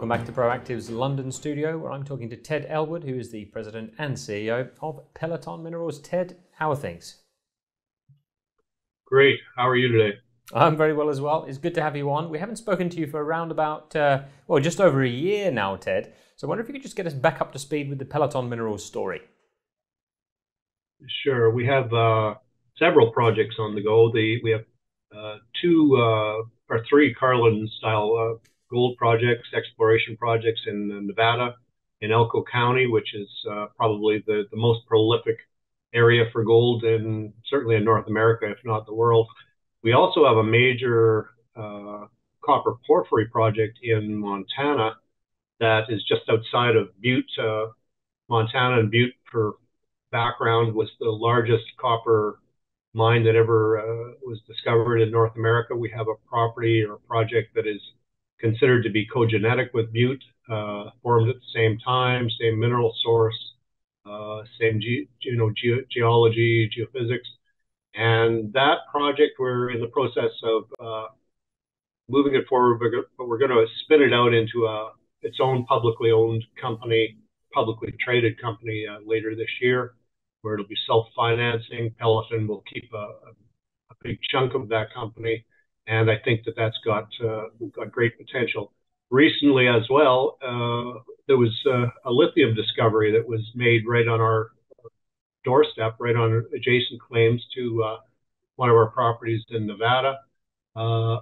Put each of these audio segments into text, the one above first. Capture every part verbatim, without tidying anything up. Welcome back to Proactive's London studio, where I'm talking to Ted Elwood, who is the president and C E O of Peloton Minerals. Ted, how are things? Great. How are you today? I'm very well as well. It's good to have you on. We haven't spoken to you for around about, uh, well, just over a year now, Ted. So I wonder if you could just get us back up to speed with the Peloton Minerals story. Sure. We have uh, several projects on the go. The, we have uh, two uh, or three Carlin-style uh, gold projects, exploration projects in Nevada, in Elko County, which is uh, probably the, the most prolific area for gold, and certainly in North America, if not the world. We also have a major uh, copper porphyry project in Montana that is just outside of Butte. Uh, Montana, and Butte, for background, was the largest copper mine that ever uh, was discovered in North America. We have a property or project that is considered to be cogenetic with Butte, uh, formed at the same time, same mineral source, uh, same ge you know, ge geology, geophysics. And that project, we're in the process of uh, moving it forward, but we're going to spin it out into a, its own publicly owned company, publicly traded company uh, later this year, where it'll be self-financing. Peloton will keep a, a big chunk of that company. And I think that that's got, uh, got great potential. Recently as well, uh, there was uh, a lithium discovery that was made right on our doorstep, right on adjacent claims to uh, one of our properties in Nevada. Uh,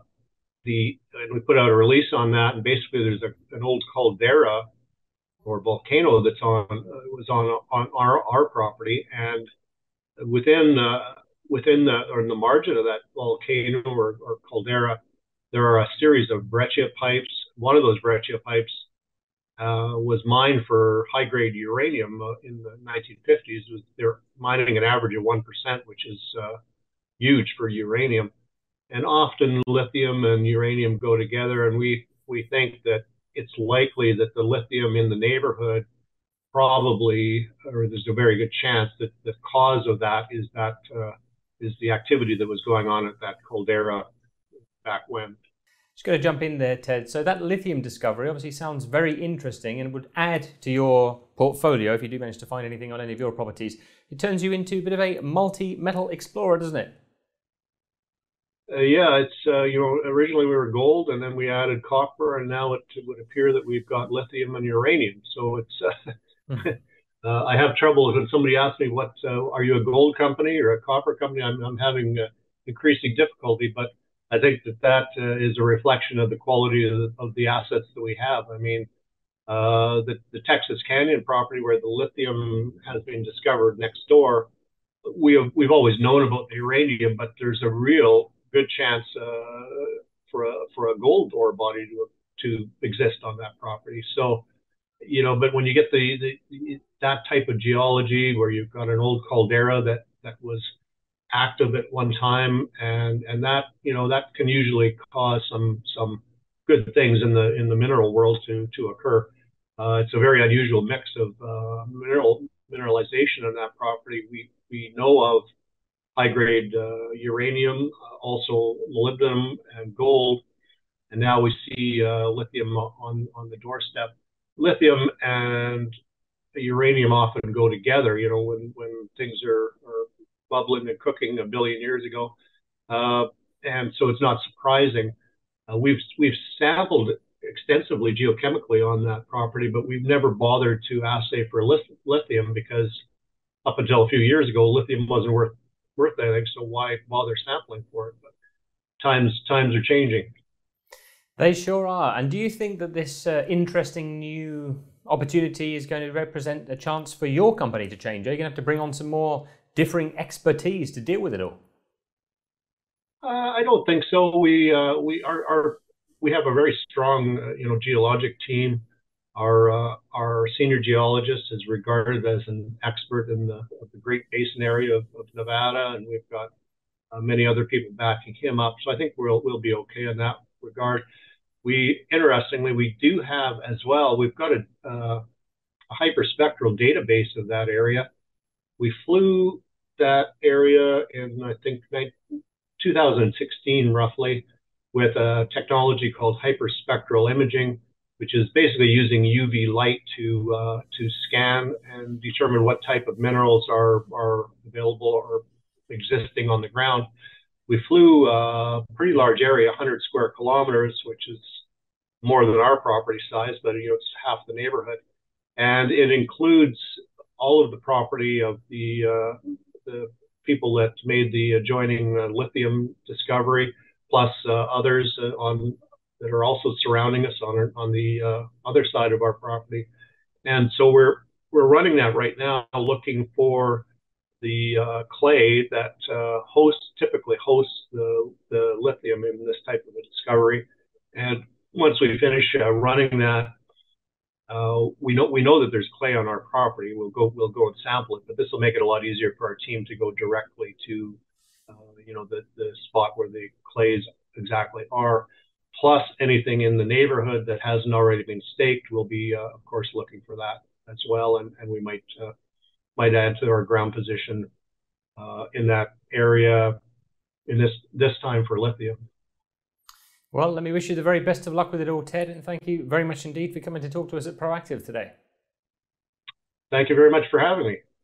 the, and we put out a release on that, and basically there's a, an old caldera or volcano that's on, uh, was on, on our, our property. And within, uh, Within the or in the margin of that volcano or, or caldera, there are a series of breccia pipes. One of those breccia pipes uh, was mined for high-grade uranium uh, in the nineteen fifties. They're mining an average of one percent, which is uh, huge for uranium. And often lithium and uranium go together. And we we think that it's likely that the lithium in the neighborhood probably, or there's a very good chance that the cause of that is that. Uh, is the activity that was going on at that caldera back when. Just going to jump in there, Ted. So that lithium discovery obviously sounds very interesting and would add to your portfolio if you do manage to find anything on any of your properties. It turns you into a bit of a multi-metal explorer, doesn't it? Uh, yeah, it's, uh, you know, originally we were gold, and then we added copper, and now it would appear that we've got lithium and uranium. So it's... Uh, Uh, I have trouble when somebody asks me, "What uh, are you, a gold company or a copper company?" I'm, I'm having uh, increasing difficulty, but I think that that uh, is a reflection of the quality of the, of the assets that we have. I mean, uh, the, the Texas Canyon property where the lithium has been discovered next door, we have, we've always known about the uranium, but there's a real good chance uh, for a for a gold ore body to to exist on that property. So. You know, but when you get the, the that type of geology where you've got an old caldera that that was active at one time, and and that you know that can usually cause some some good things in the in the mineral world to to occur. Uh, it's a very unusual mix of uh, mineral mineralization on that property. We we know of high grade uh, uranium, also molybdenum and gold, and now we see uh, lithium on on the doorstep. Lithium and uranium often go together. You know, when, when things are, are bubbling and cooking a billion years ago, uh, and so it's not surprising. Uh, we've we've sampled extensively geochemically on that property, but we've never bothered to assay for lithium because up until a few years ago, lithium wasn't worth worth anything. So why bother sampling for it? But times times are changing. They sure are. And do you think that this uh, interesting new opportunity is going to represent a chance for your company to change? Are you going to have to bring on some more differing expertise to deal with it all? Uh, I don't think so. We uh, we are, are we have a very strong uh, you know geologic team. Our uh, our senior geologist is regarded as an expert in the, of the Great Basin area of, of Nevada, and we've got uh, many other people backing him up. So I think we'll we'll be okay in that regard. We, interestingly, we do have as well, we've got a, uh, a hyperspectral database of that area. We flew that area in, I think, two thousand sixteen, roughly, with a technology called hyperspectral imaging. which is basically using U V light to uh, to scan and determine what type of minerals are, are available or existing on the ground. We flew a pretty large area, one hundred square kilometers, which is more than our property size, but you know, it's half the neighborhood. And it includes all of the property of the, uh, the people that made the adjoining uh, lithium discovery, plus uh, others uh, on that are also surrounding us on our, on the uh, other side of our property. And so we're we're running that right now, looking for the uh, clay that uh, hosts typically hosts the, the lithium in this type of a discovery. And once we finish uh, running that, uh, we know we know that there's clay on our property. We'll go we'll go and sample it, but this will make it a lot easier for our team to go directly to uh, you know the the spot where the clays exactly are. Plus anything in the neighborhood that hasn't already been staked, we'll be, uh, of course, looking for that as well, and, and we might uh, might add to our ground position uh, in that area in this this time for lithium. Well, let me wish you the very best of luck with it all, Ted, and thank you very much indeed for coming to talk to us at Proactive today. Thank you very much for having me.